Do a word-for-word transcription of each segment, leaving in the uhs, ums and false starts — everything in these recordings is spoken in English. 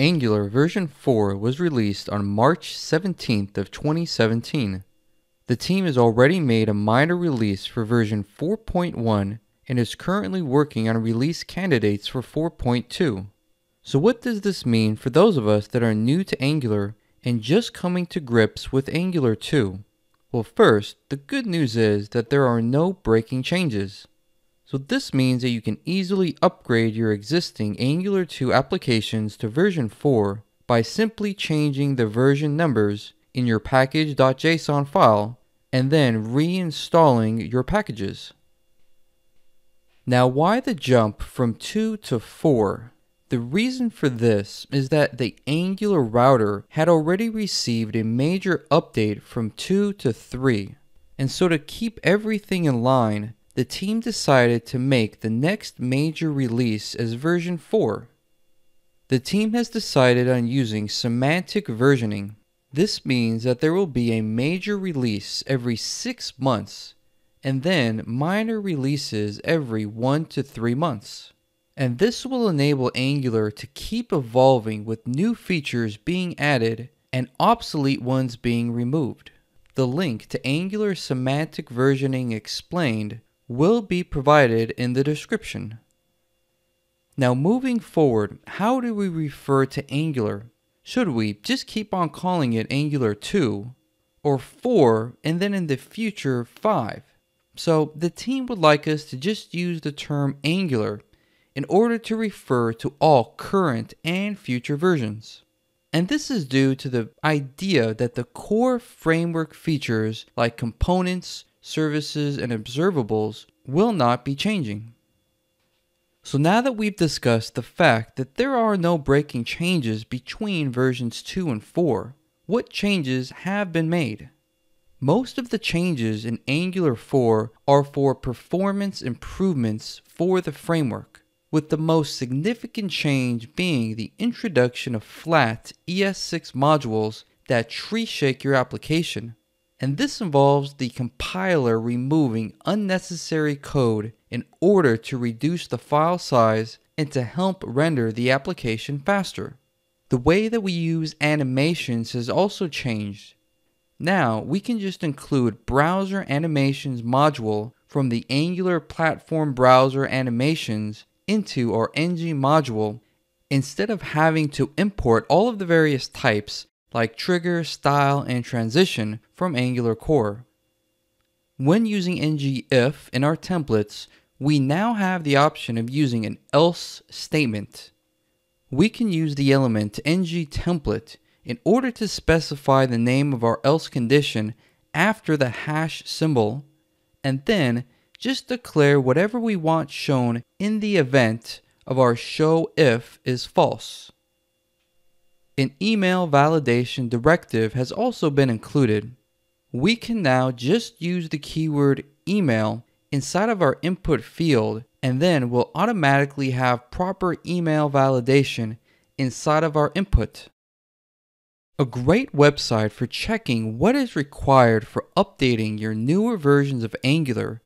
Angular version four was released on March seventeenth of twenty seventeen. The team has already made a minor release for version four point one and is currently working on release candidates for four point two. So what does this mean for those of us that are new to Angular and just coming to grips with Angular two? Well, first, the good news is that there are no breaking changes. So this means that you can easily upgrade your existing Angular two applications to version four by simply changing the version numbers in your package.json file and then reinstalling your packages. Now, why the jump from two to four? The reason for this is that the Angular Router had already received a major update from two to three. And so to keep everything in line, the team decided to make the next major release as version four. The team has decided on using semantic versioning. This means that there will be a major release every six months and then minor releases every one to three months. And this will enable Angular to keep evolving with new features being added and obsolete ones being removed. The link to Angular Semantic Versioning Explained will be provided in the description. Now, moving forward, how do we refer to Angular? Should we just keep on calling it Angular two or four and then in the future five? So the team would like us to just use the term Angular in order to refer to all current and future versions. And this is due to the idea that the core framework features like components, services, and observables will not be changing. So now that we've discussed the fact that there are no breaking changes between versions two and four, what changes have been made? Most of the changes in Angular four are for performance improvements for the framework, with the most significant change being the introduction of flat E S six modules that tree shake your application. And this involves the compiler removing unnecessary code in order to reduce the file size and to help render the application faster. The way that we use animations has also changed. Now we can just include browser animations module from the Angular platform browser animations into our ng module instead of having to import all of the various types like trigger, style, and transition from Angular Core. When using ngIf in our templates, we now have the option of using an else statement. We can use the element ngTemplate in order to specify the name of our else condition after the hash symbol, and then just declare whatever we want shown in the event of our show if is false. An email validation directive has also been included. We can now just use the keyword email inside of our input field, and then we'll automatically have proper email validation inside of our input. A great website for checking what is required for updating your newer versions of Angular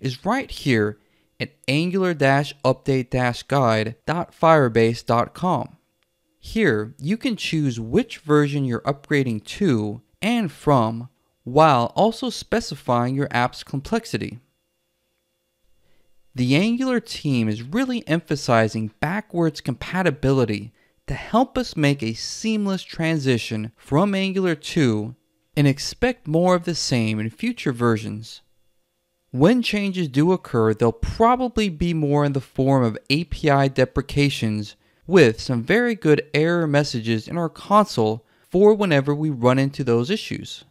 is right here at angular dash update dash guide dot firebase dot com. Here, you can choose which version you're upgrading to and from, while also specifying your app's complexity. The Angular team is really emphasizing backwards compatibility to help us make a seamless transition from Angular two, and expect more of the same in future versions. When changes do occur, they'll probably be more in the form of A P I deprecations, with some very good error messages in our console for whenever we run into those issues.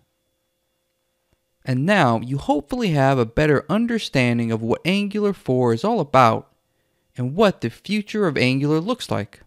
And now you hopefully have a better understanding of what Angular four is all about and what the future of Angular looks like.